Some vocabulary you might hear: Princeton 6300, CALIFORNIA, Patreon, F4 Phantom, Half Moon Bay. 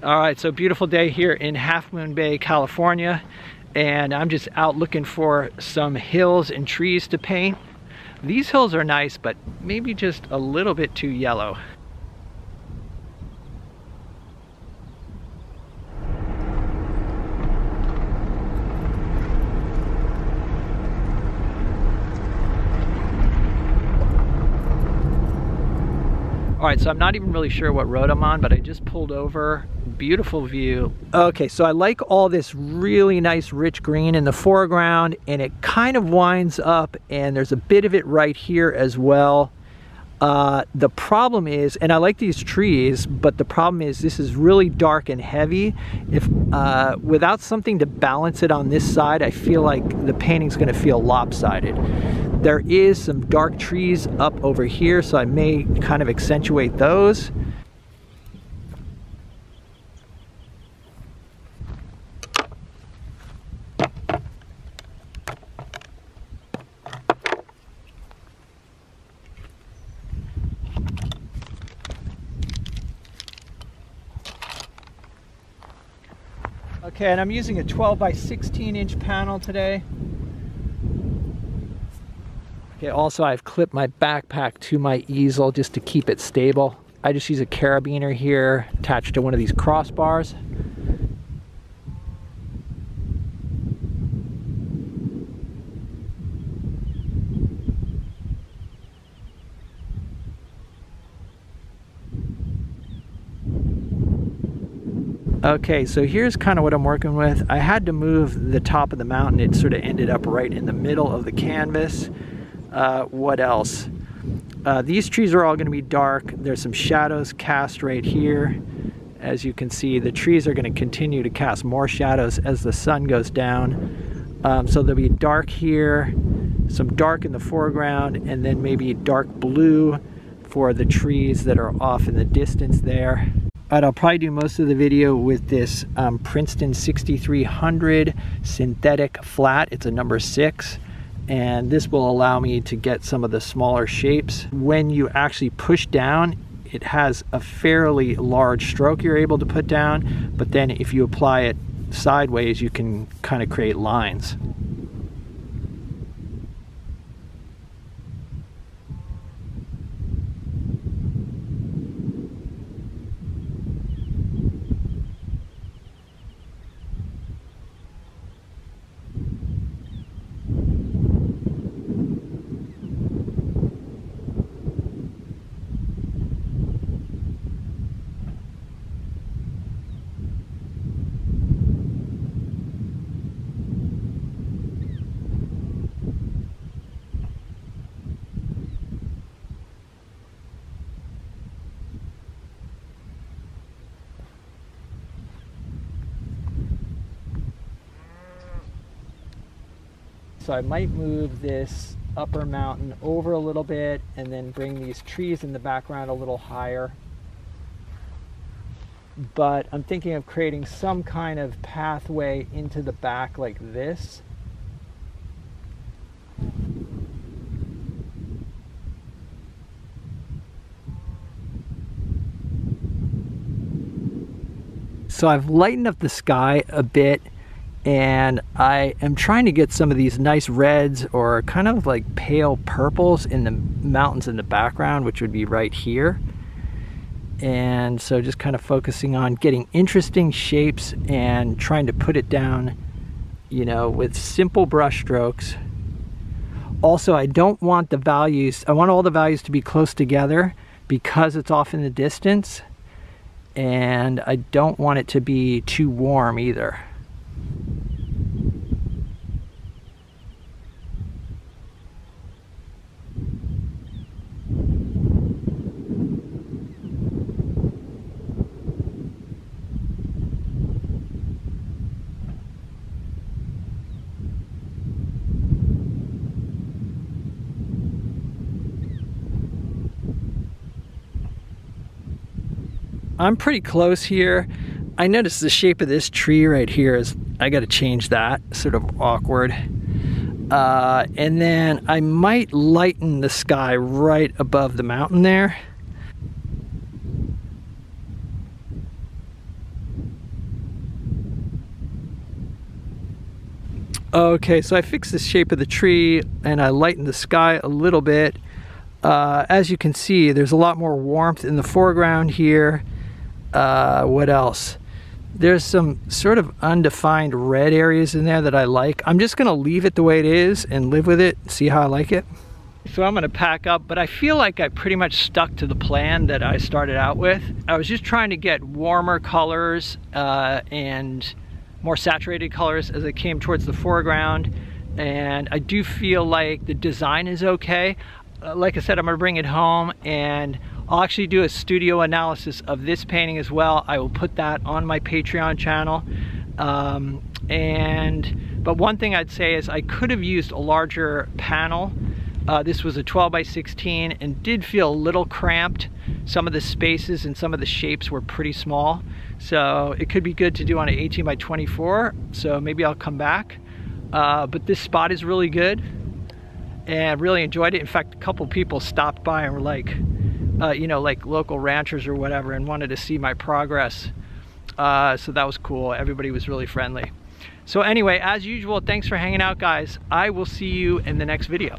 All right, so beautiful day here in Half Moon Bay, California, and I'm just out looking for some hills and trees to paint. These hills are nice, but maybe just a little bit too yellow. All right, so I'm not even really sure what road I'm on, but I just pulled over. Beautiful view. Okay, so I like all this really nice rich green in the foreground, and it kind of winds up, and there's a bit of it right here as well. The problem is, and I like these trees, but the problem is this is really dark and heavy. If without something to balance it on this side, I feel like the painting's gonna feel lopsided. There is some dark trees up over here, so I may kind of accentuate those. Okay, and I'm using a 12 by 16 inch panel today. Okay, also I've clipped my backpack to my easel just to keep it stable. I just use a carabiner here attached to one of these crossbars. Okay, so here's kind of what I'm working with. I had to move the top of the mountain. It sort of ended up right in the middle of the canvas. What else? These trees are all going to be dark. There's some shadows cast right here. As you can see, the trees are going to continue to cast more shadows as the sun goes down. So there'll be dark here, some dark in the foreground, and then maybe dark blue for the trees that are off in the distance there. All right, I'll probably do most of the video with this Princeton 6300 synthetic flat. It's a number 6. And this will allow me to get some of the smaller shapes. When you actually push down, it has a fairly large stroke you're able to put down, but then if you apply it sideways, you can kind of create lines. So I might move this upper mountain over a little bit and then bring these trees in the background a little higher. But I'm thinking of creating some kind of pathway into the back like this. So I've lightened up the sky a bit. And I am trying to get some of these nice reds or kind of like pale purples in the mountains in the background, which would be right here. And so just kind of focusing on getting interesting shapes and trying to put it down, you know, with simple brush strokes. Also, I don't want the values, I want all the values to be close together because it's off in the distance. And I don't want it to be too warm either. I'm pretty close here. I noticed the shape of this tree right here is, I gotta change that, sort of awkward. And then I might lighten the sky right above the mountain there. Okay, so I fixed the shape of the tree and I lightened the sky a little bit. As you can see, there's a lot more warmth in the foreground here. What else? There's some sort of undefined red areas in there that I like. I'm just gonna leave it the way it is and live with it, see how I like it. So I'm gonna pack up, but I feel like I pretty much stuck to the plan that I started out with. I was just trying to get warmer colors and more saturated colors as I came towards the foreground. And I do feel like the design is okay. Like I said, I'm gonna bring it home and I'll actually do a studio analysis of this painting as well. I will put that on my Patreon channel. But one thing I'd say is I could have used a larger panel. This was a 12 by 16 and did feel a little cramped. Some of the spaces and some of the shapes were pretty small. So it could be good to do on an 18 by 24. So maybe I'll come back. But this spot is really good and really enjoyed it. In fact, a couple people stopped by and were like, you know, like local ranchers or whatever, and wanted to see my progress. So that was cool. Everybody was really friendly. So anyway, as usual, thanks for hanging out, guys. I will see you in the next video.